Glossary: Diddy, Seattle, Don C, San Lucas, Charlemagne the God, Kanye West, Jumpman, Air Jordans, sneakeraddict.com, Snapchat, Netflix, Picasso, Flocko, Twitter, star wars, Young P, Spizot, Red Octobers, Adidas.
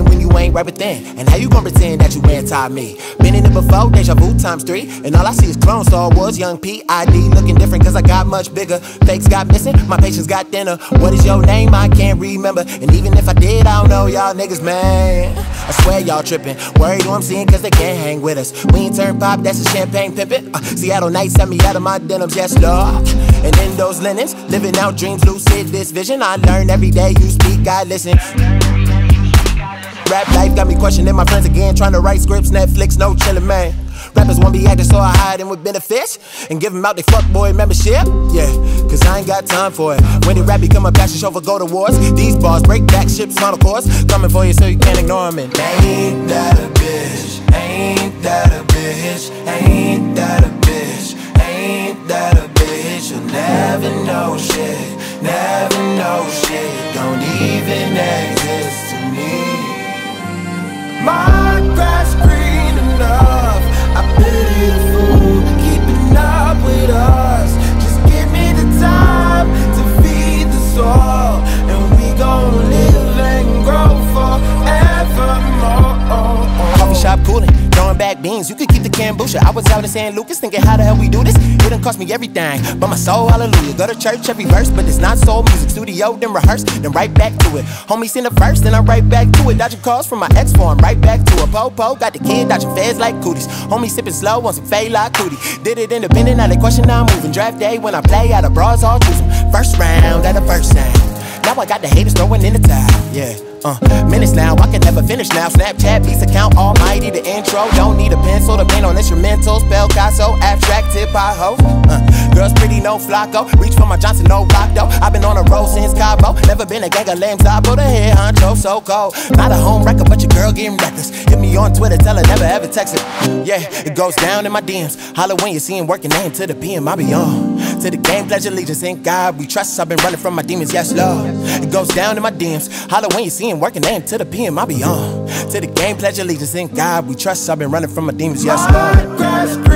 win when you ain't right within? And how you gonna pretend that you anti me? Been in it before, deja vu times 3. And all I see is clones, Star Wars, young P.I.D. Looking different cause I got much bigger. Fakes got missing, my patience got thinner. What is your name? I can't remember. And even if I did, I don't know y'all niggas, man. I swear y'all trippin'. Worried who I'm seeing cause they can't hang with us. We ain't turn pop, that's a champagne pimpin'. Seattle nights sent me out of my denims, yes Lord. And in those linens, living out dreams, lucid this vision. I learn every day you speak, I listen. Rap life got me questioning my friends again, trying to write scripts, Netflix, no chillin', man. Rappers won't be acting, so I hide them with benefits and give them out their fuckboy membership. Yeah, cause I ain't got time for it. When the rap become a passion show for go to wars, these bars break back ships on a course. Coming for you so you can't ignore them. And ain't that a bitch, ain't that a bitch, ain't that a bitch, ain't that a bitch. You'll never know shit, never know shit, don't even exist to me. My grass green enough, I pity the fool keeping up with us. Just give me the time to feed the soul, and we gon' live and grow forevermore. Coffee shop cooling, throwing back beans, you could keep the kombucha. I was out in San Lucas thinking how the hell we do this. It done cost me everything, but my soul, hallelujah. Go to church every verse, but it's not soul music. Studio, then rehearse, then right back to it. Homie send a verse, then I'm right back to it. Dodging calls from my ex form, right back to a po-po. Got the kid dodging feds like cooties. Homie sipping slow on some fade like cootie. Did it independent, now they question now I'm moving. Draft day when I play out of bras all choosing. First round at the first time. Now I got the haters throwing in the towel, yeah. Minutes now, I can never finish now. Snapchat, beats account, almighty, the intro. Don't need a pencil to paint on instrumentals. Picasso, abstract, tip, I hope. Girls pretty, no Flocko. Reach for my Johnson, no rock though. I've been on the road since Cabo. Never been a gang of lambs, I put a head honcho, so cold. Not a home wrecker, but your girl getting reckless. Hit me on Twitter, tell her never ever text her. Yeah, it goes down in my DMs. Holla when you see him working, name to the PM, I be on. To the game, pledge allegiance, in God we trust. I've been running from my demons, yes, Lord. It goes down in my DMs. Holla when you see him working, name to the PM, I be on. To the game, pledge allegiance, in God we trust. I've been running from my demons, yes, Lord.